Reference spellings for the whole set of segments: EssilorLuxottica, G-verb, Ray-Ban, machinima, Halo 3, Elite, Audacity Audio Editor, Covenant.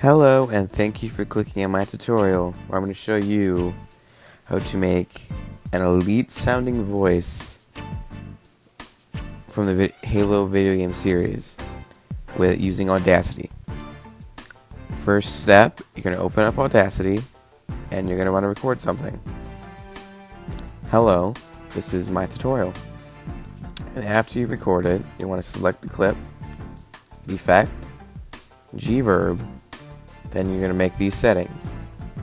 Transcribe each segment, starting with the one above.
Hello, and thank you for clicking on my tutorial where I'm going to show you how to make an elite sounding voice from the Halo video game series with using Audacity. First step, you're going to open up Audacity and you're going to want to record something. Hello, this is my tutorial. And after you record it, you want to select the clip, effect, G-verb. Then you're going to make these settings.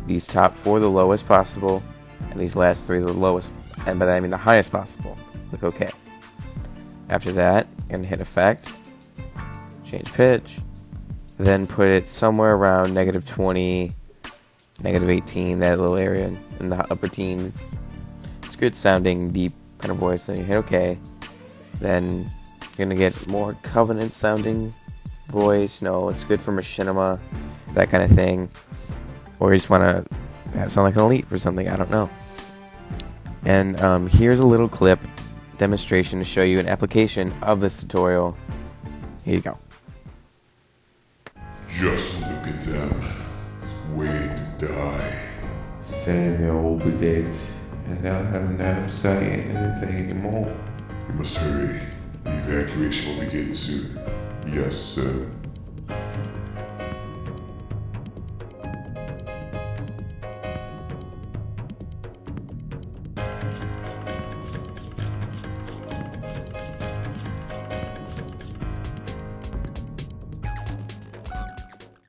These top four the lowest possible, and these last three the lowest, and by that I mean the highest possible. Click OK. After that, you're going to hit Effect, change pitch, then put it somewhere around negative 20, negative 18, that little area in the upper teens. It's good sounding, deep kind of voice. Then you hit OK. Then you're going to get more Covenant sounding voice. No, it's good for machinima, that kind of thing, or you just want to sound like an elite for something, I don't know. And here's a little clip demonstration to show you an application of this tutorial. Here you go. Just look at them, waiting to die, sitting there all bedaked, and not having time to say anything anymore. You must hurry, the evacuation will begin soon. Yes, sir.